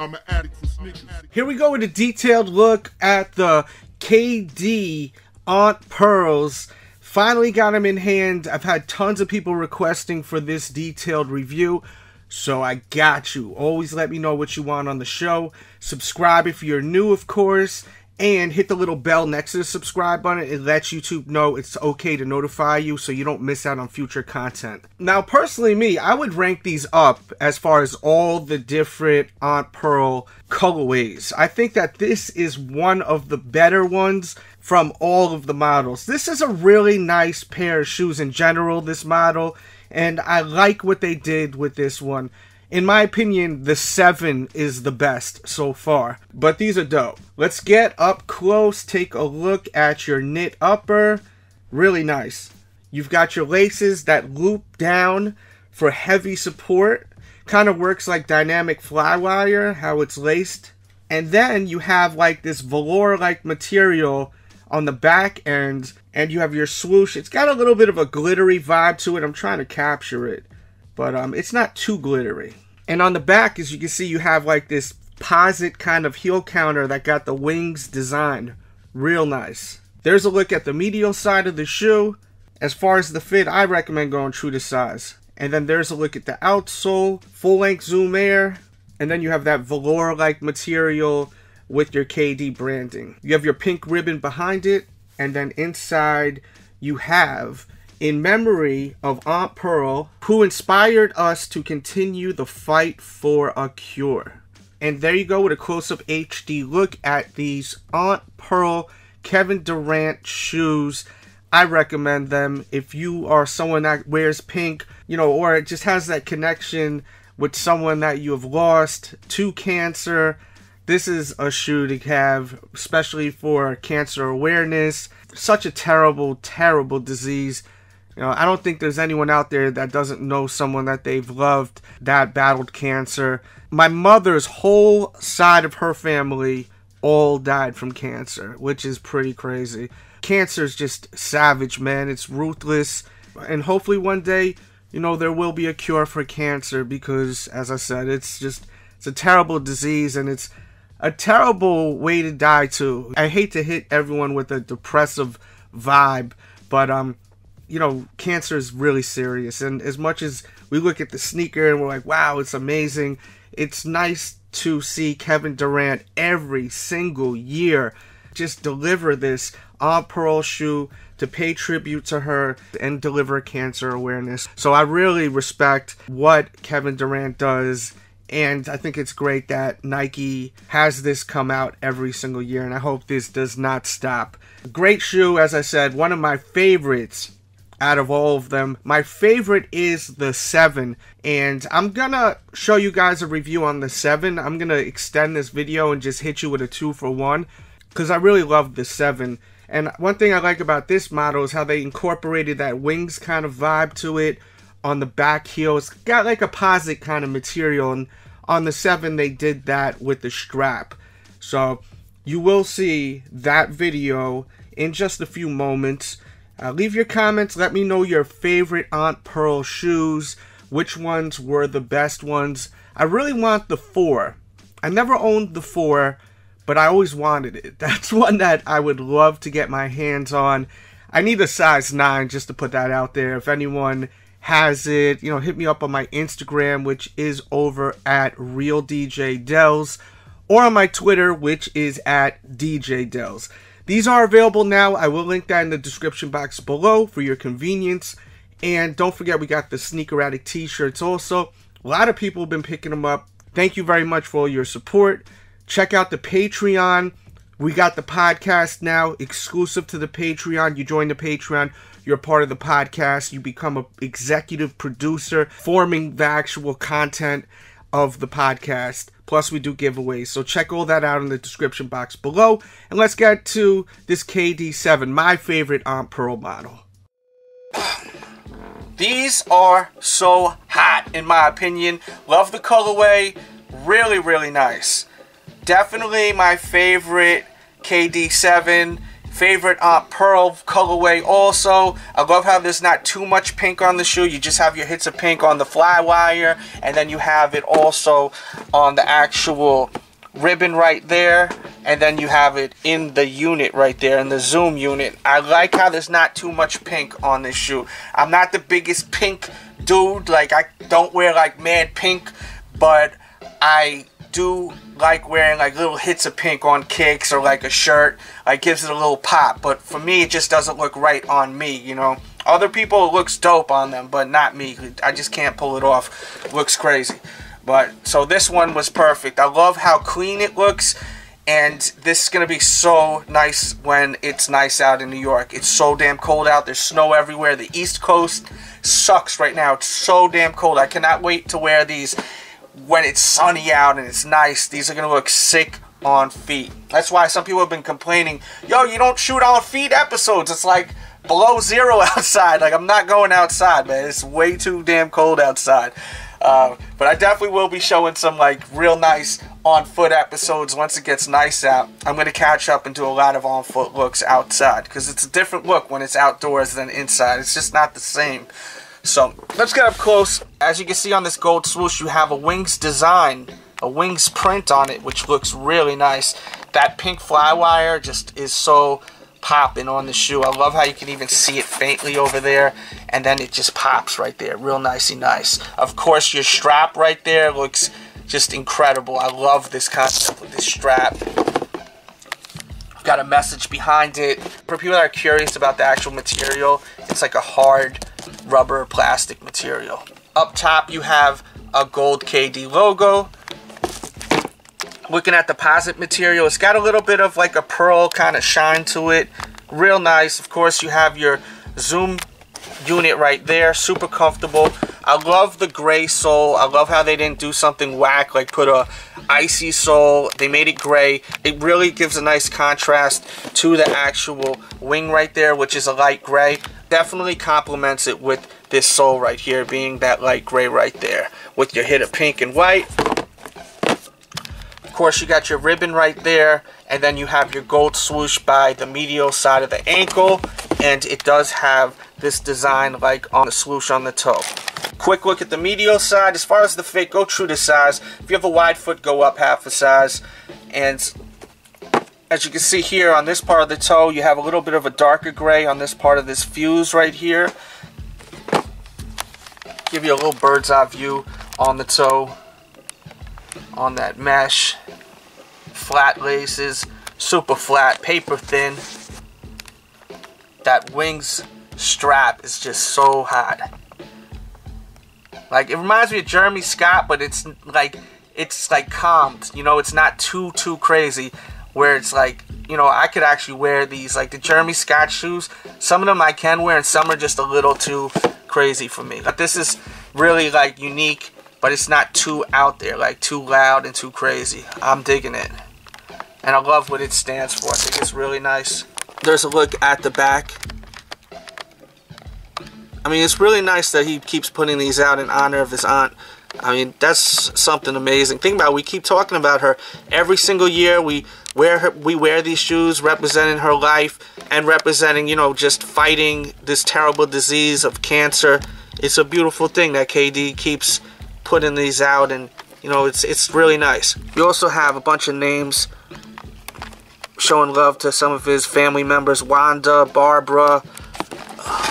I'm an addict for sneakers. Here we go with a detailed look at the KD Aunt Pearls. Finally got them in hand. I've had tons of people requesting for this detailed review, so I got you. Always let me know what you want on the show. Subscribe if you're new, of course, and hit the little bell next to the subscribe button. It lets YouTube know it's okay to notify you so you don't miss out on future content. Now, personally, me, I would rank these up as far as all the different Aunt Pearl colorways. I think that this is one of the better ones from all of the models. This is a really nice pair of shoes in general, this model, and I like what they did with this one. In my opinion, the 7 is the best so far, but these are dope. Let's get up close, take a look at your knit upper. Really nice. You've got your laces that loop down for heavy support. Kind of works like dynamic fly wire, how it's laced. And then you have like this velour-like material on the back end, and you have your swoosh. It's got a little bit of a glittery vibe to it. I'm trying to capture it, but it's not too glittery. And on the back, as you can see, you have like this posite kind of heel counter that got the wings designed. Real nice. There's a look at the medial side of the shoe. As far as the fit, I recommend going true to size. And then there's a look at the outsole, full-length Zoom Air, and then you have that velour-like material with your KD branding. You have your pink ribbon behind it, and then inside you have "In memory of Aunt Pearl, who inspired us to continue the fight for a cure." And there you go with a close-up HD look at these Aunt Pearl Kevin Durant shoes. I recommend them if you are someone that wears pink, you know, or it just has that connection with someone that you have lost to cancer. This is a shoe to have, especially for cancer awareness. Such a terrible, terrible disease. You know, I don't think there's anyone out there that doesn't know someone that they've loved that battled cancer. My mother's whole side of her family all died from cancer, which is pretty crazy. Cancer is just savage, man. It's ruthless. And hopefully one day, you know, there will be a cure for cancer because, as I said, it's a terrible disease, and it's a terrible way to die too. I hate to hit everyone with a depressive vibe, but you know, cancer is really serious, and as much as we look at the sneaker and we're like, wow, it's amazing, it's nice to see Kevin Durant every single year just deliver this Aunt Pearl shoe to pay tribute to her and deliver cancer awareness. So I really respect what Kevin Durant does, and I think it's great that Nike has this come out every single year, and I hope this does not stop. Great shoe, as I said, one of my favorites out of all of them. My favorite is the 7, and I'm gonna show you guys a review on the 7. I'm gonna extend this video and just hit you with a 2-for-1 because I really love the 7. And one thing I like about this model is how they incorporated that wings kind of vibe to it on the back heel. It's got like a posite kind of material, and on the 7 they did that with the strap. So you will see that video in just a few moments. Leave your comments. Let me know your favorite Aunt Pearl shoes. Which ones were the best ones? I really want the 4. I never owned the 4, but I always wanted it. That's one that I would love to get my hands on. I need a size 9, just to put that out there. If anyone has it, you know, hit me up on my Instagram, which is over at RealDjdelz, or on my Twitter, which is at DJDelz. These are available now. I will link that in the description box below for your convenience. And don't forget, we got the Sneaker Addict t-shirts also. A lot of people have been picking them up. Thank you very much for all your support. Check out the Patreon. We got the podcast now, exclusive to the Patreon. You join the Patreon, you're part of the podcast. You become an executive producer, forming the actual content of the podcast. Plus, we do giveaways, so check all that out in the description box below. And let's get to this KD7, my favorite Aunt Pearl model. These are so hot, in my opinion. Love the colorway. Really, really nice. Definitely my favorite KD7. Favorite Aunt Pearl colorway also. I love how there's not too much pink on the shoe. You just have your hits of pink on the fly wire, and then you have it also on the actual ribbon right there, and then you have it in the unit right there, in the zoom unit. I like how there's not too much pink on this shoe. I'm not the biggest pink dude, like I don't wear like mad pink, but I do like wearing like little hits of pink on kicks or like a shirt. Like gives it a little pop, but for me it just doesn't look right on me, you know. Other people it looks dope on them, but not me. I just can't pull it off. It looks crazy. But so this one was perfect. I love how clean it looks, and this is gonna be so nice when it's nice out in New York. It's so damn cold out. There's snow everywhere. The East Coast sucks right now. It's so damn cold. I cannot wait to wear these when it's sunny out and it's nice. These are gonna look sick on feet. That's why some people have been complaining, yo, you don't shoot on feet episodes. It's like below zero outside. Like I'm not going outside, man. It's way too damn cold outside. But I definitely will be showing some like real nice on foot episodes once it gets nice out. I'm going to catch up and do a lot of on foot looks outside, because it's a different look when it's outdoors than inside. It's just not the same. So let's get up close. As you can see on this gold swoosh, you have a wings design, a wings print on it, which looks really nice. That pink fly wire just is so popping on the shoe. I love how you can even see it faintly over there, and then it just pops right there, real nicey nice. Of course your strap right there looks just incredible. I love this concept with this strap. I've got a message behind it. For people that are curious about the actual material, it's like a hard rubber plastic material. Up top you have a gold KD logo. Looking at the posit material, it's got a little bit of like a pearl kind of shine to it. Real nice. Of course, you have your zoom unit right there. Super comfortable. I love the gray sole. I love how they didn't do something whack, like put a icy sole. They made it gray. It really gives a nice contrast to the actual wing right there, which is a light gray. Definitely complements it with this sole right here, being that light gray right there with your hit of pink and white. Of course, you got your ribbon right there, and then you have your gold swoosh by the medial side of the ankle, and it does have this design like on the swoosh on the toe. Quick look at the medial side. As far as the fit, go true to size. If you have a wide foot, go up half a size. And as you can see here on this part of the toe, you have a little bit of a darker gray on this part of this fuse right here. Give you a little bird's eye view on the toe, on that mesh. Flat laces, super flat, paper thin. That wings strap is just so hot. Like it reminds me of Jeremy Scott, but it's like calmed, you know. It's not too crazy where it's like, you know, I could actually wear these. Like the Jeremy Scott shoes, some of them I can wear and some are just a little too crazy for me. But this is really like unique, but it's not too out there, like too loud and too crazy. I'm digging it. And I love what it stands for. I think it's really nice. There's a look at the back. I mean, it's really nice that he keeps putting these out in honor of his aunt. I mean, that's something amazing. Think about it, we keep talking about her. Every single year we wear these shoes representing her life and representing, you know, just fighting this terrible disease of cancer. It's a beautiful thing that KD keeps putting these out, and you know, it's really nice. You also have a bunch of names showing love to some of his family members. Wanda, Barbara,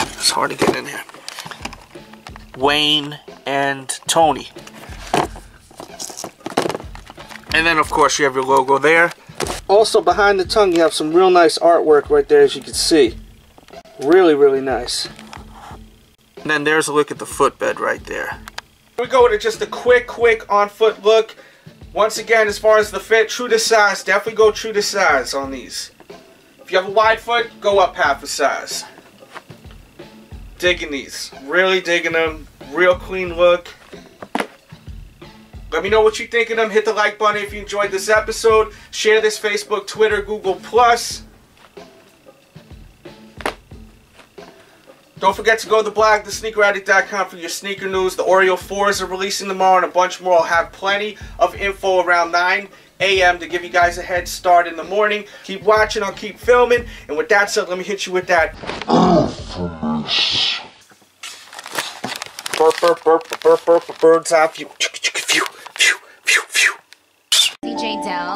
it's hard to get in here, Wayne, and Tony. And then of course you have your logo there. Also behind the tongue you have some real nice artwork right there, as you can see. Really nice. And then there's a look at the footbed right there. We go to just a quick on foot look. Once again, as far as the fit, true to size. Definitely go true to size on these. If you have a wide foot, go up half a size. Digging these, really digging them. Real clean look. Let me know what you think of them. Hit the like button if you enjoyed this episode. Share this Facebook, Twitter, Google+. Don't forget to go to the blog, thesneakeraddict.com, for your sneaker news. The Oreo 4s are releasing tomorrow and a bunch more. I'll have plenty of info around 9 AM to give you guys a head start in the morning. Keep watching, I'll keep filming, and with that said, let me hit you with that. Bird's eye view. RealDjdelz.